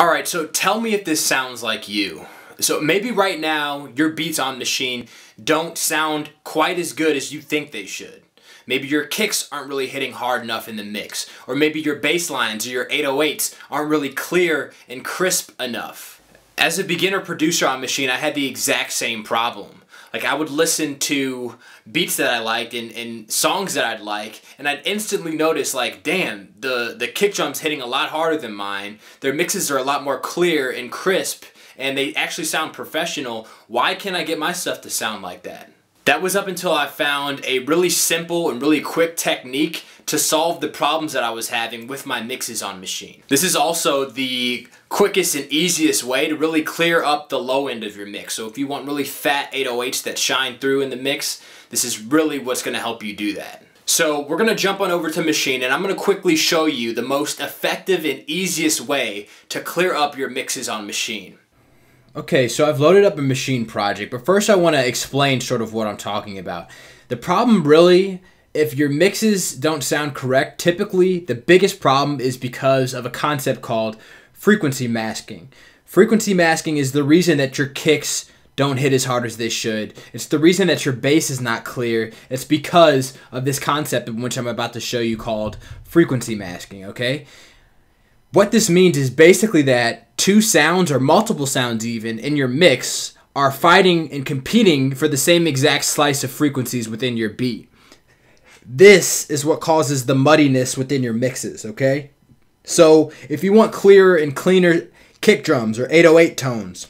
Alright, so tell me if this sounds like you. So maybe right now your beats on machine don't sound quite as good as you think they should. Maybe your kicks aren't really hitting hard enough in the mix. Or maybe your bass lines or your 808s aren't really clear and crisp enough. As a beginner producer on machine, I had the exact same problem. Like, I would listen to beats that I liked and songs that I'd like, and I'd instantly notice, like, damn, the kick drum's hitting a lot harder than mine. Their mixes are a lot more clear and crisp, and they actually sound professional. Why can't I get my stuff to sound like that? That was up until I found a really simple and really quick technique to solve the problems that I was having with my mixes on machine. This is also the quickest and easiest way to really clear up the low end of your mix. So if you want really fat 808s that shine through in the mix, this is really what's going to help you do that. So we're going to jump on over to machine, and I'm going to quickly show you the most effective and easiest way to clear up your mixes on machine. Okay, so I've loaded up a machine project, but first I want to explain sort of what I'm talking about. The problem really, if your mixes don't sound correct, typically the biggest problem is because of a concept called frequency masking. Frequency masking is the reason that your kicks don't hit as hard as they should. It's the reason that your bass is not clear. It's because of this concept which I'm about to show you called frequency masking, okay? What this means is basically that two sounds, or multiple sounds even, in your mix are fighting and competing for the same exact slice of frequencies within your beat. This is what causes the muddiness within your mixes, okay? So if you want clearer and cleaner kick drums or 808 tones,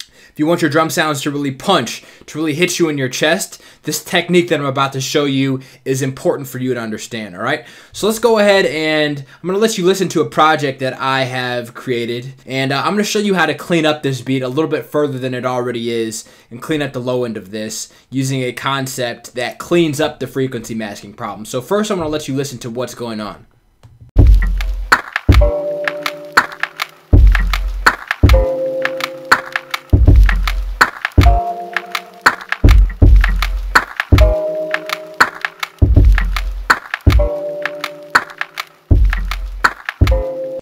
if you want your drum sounds to really punch, to really hit you in your chest, this technique that I'm about to show you is important for you to understand, all right? So let's go ahead, and I'm gonna let you listen to a project that I have created, and I'm gonna show you how to clean up this beat a little bit further than it already is and clean up the low end of this using a concept that cleans up the frequency masking problem. So first, I'm gonna let you listen to what's going on.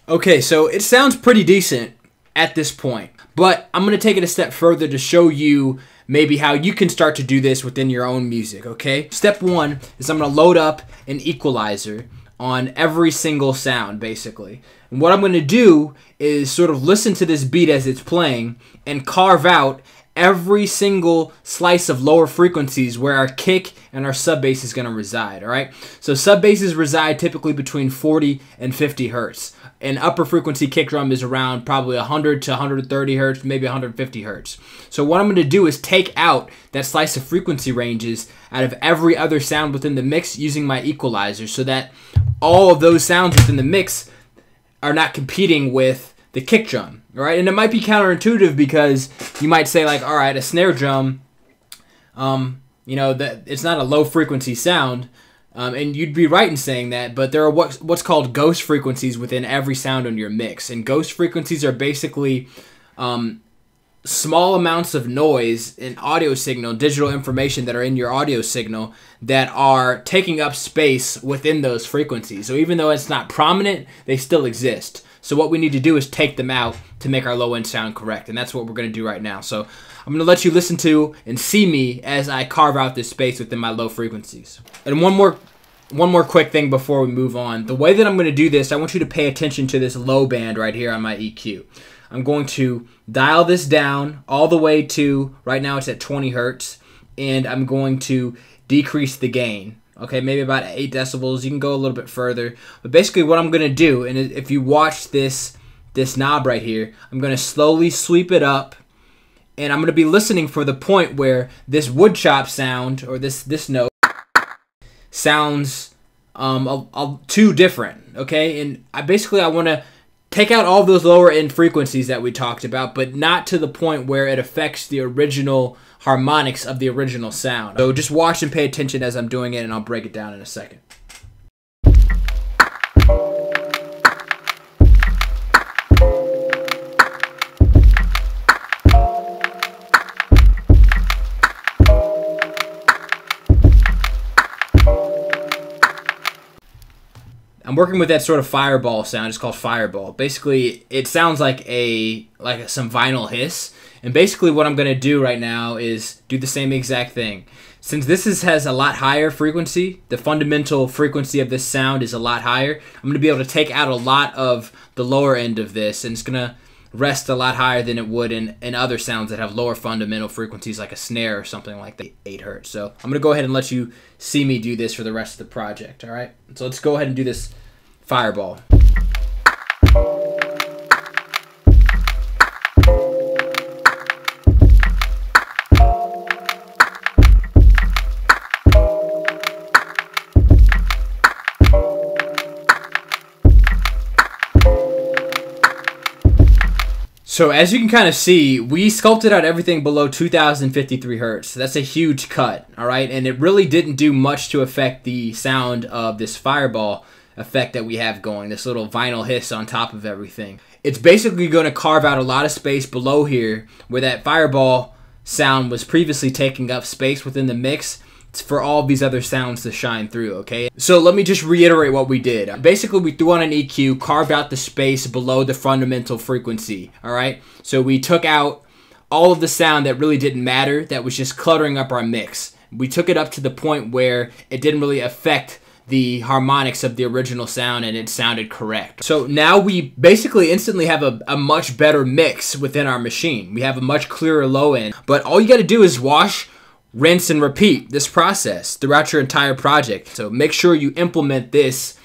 Okay, so it sounds pretty decent at this point, but I'm going to take it a step further to show you maybe how you can start to do this within your own music, okay? Step one is I'm going to load up an equalizer on every single sound, basically. And what I'm going to do is sort of listen to this beat as it's playing and carve out every single slice of lower frequencies where our kick and our sub bass is going to reside, all right? So sub basses reside typically between 40 and 50 hertz. An upper frequency kick drum is around probably 100 to 130 hertz, maybe 150 hertz. So what I'm going to do is take out that slice of frequency ranges out of every other sound within the mix using my equalizer, so that all of those sounds within the mix are not competing with the kick drum, all right? And it might be counterintuitive, because you might say, like, all right, a snare drum, you know, that it's not a low frequency sound, and you'd be right in saying that, but there are what's called ghost frequencies within every sound in your mix, and ghost frequencies are basically small amounts of noise in audio signal, digital information that are in your audio signal that are taking up space within those frequencies. So even though it's not prominent, they still exist. So what we need to do is take them out to make our low end sound correct, and that's what we're going to do right now. So I'm going to let you listen to and see me as I carve out this space within my low frequencies. And one more quick thing before we move on. The way that I'm going to do this, I want you to pay attention to this low band right here on my EQ. I'm going to dial this down all the way to, right now it's at 20 hertz, and I'm going to decrease the gain. Okay, maybe about 8 decibels. You can go a little bit further. But basically what I'm going to do, and if you watch this knob right here, I'm going to slowly sweep it up, and I'm going to be listening for the point where this wood chop sound, or this note, sounds too different, okay? And I want to take out all those lower end frequencies that we talked about, but not to the point where it affects the original harmonics of the original sound. So just watch and pay attention as I'm doing it, and I'll break it down in a second. And working with that sort of fireball sound. It's called fireball. Basically, it sounds like some vinyl hiss. And basically what I'm going to do right now is do the same exact thing. Since this has a lot higher frequency, the fundamental frequency of this sound is a lot higher, I'm going to be able to take out a lot of the lower end of this, and it's going to rest a lot higher than it would in other sounds that have lower fundamental frequencies like a snare or something like that, 8 hertz. So I'm going to go ahead and let you see me do this for the rest of the project, all right? So let's go ahead and do this fireball. So as you can kind of see, we sculpted out everything below 2053 hertz. That's a huge cut, all right? And it really didn't do much to affect the sound of this fireball effect that we have going, this little vinyl hiss on top of everything. It's basically going to carve out a lot of space below here where that fireball sound was previously taking up space within the mix for all these other sounds to shine through, okay? So let me just reiterate what we did. Basically, we threw on an EQ, carved out the space below the fundamental frequency, all right? So we took out all of the sound that really didn't matter, that was just cluttering up our mix. We took it up to the point where it didn't really affect the harmonics of the original sound, and it sounded correct. So now we basically instantly have a much better mix within our machine. We have a much clearer low end, but all you gotta do is wash, rinse, and repeat this process throughout your entire project. So make sure you implement this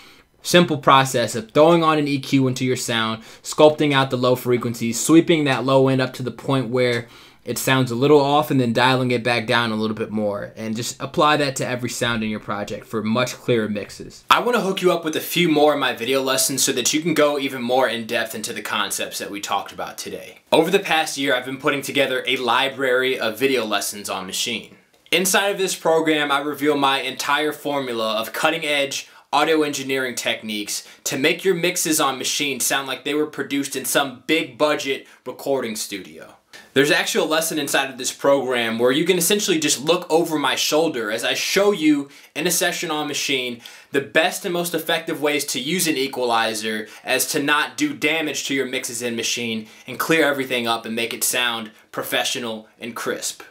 simple process of throwing on an EQ into your sound, sculpting out the low frequencies, sweeping that low end up to the point where it sounds a little off, and then dialing it back down a little bit more. And just apply that to every sound in your project for much clearer mixes. I want to hook you up with a few more of my video lessons so that you can go even more in depth into the concepts that we talked about today. Over the past year, I've been putting together a library of video lessons on Machine. Inside of this program, I reveal my entire formula of cutting-edge audio engineering techniques to make your mixes on Machine sound like they were produced in some big-budget recording studio. There's actually a lesson inside of this program where you can essentially just look over my shoulder as I show you in a session on Machine the best and most effective ways to use an equalizer as to not do damage to your mixes in Machine and clear everything up and make it sound professional and crisp.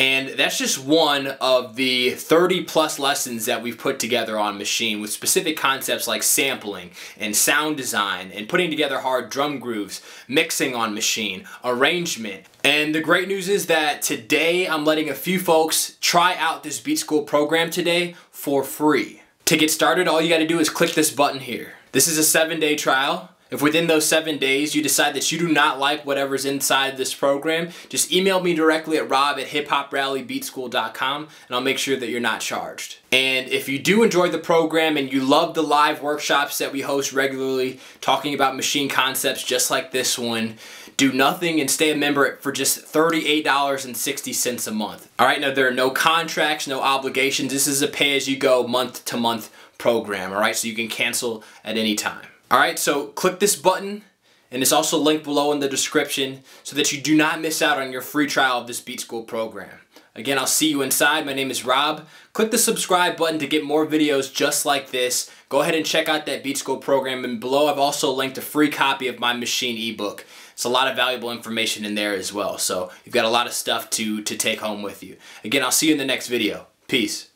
And that's just one of the 30-plus lessons that we've put together on Machine with specific concepts like sampling and sound design and putting together hard drum grooves, mixing on Machine, arrangement. And the great news is that today I'm letting a few folks try out this Beat School program today for free. To get started, all you gotta do is click this button here. This is a 7-day trial. If within those 7 days you decide that you do not like whatever's inside this program, just email me directly at rob@hiphoprallybeatschool.com and I'll make sure that you're not charged. And if you do enjoy the program and you love the live workshops that we host regularly talking about Machine concepts just like this one, do nothing and stay a member for just $38.60 a month. All right, now there are no contracts, no obligations. This is a pay-as-you-go month-to-month program, all right? So you can cancel at any time. All right, so click this button, and it's also linked below in the description so that you do not miss out on your free trial of this Beat School program. Again, I'll see you inside. My name is Rob. Click the subscribe button to get more videos just like this. Go ahead and check out that Beat School program, and below I've also linked a free copy of my Machine ebook. It's a lot of valuable information in there as well, so you've got a lot of stuff to take home with you. Again, I'll see you in the next video. Peace.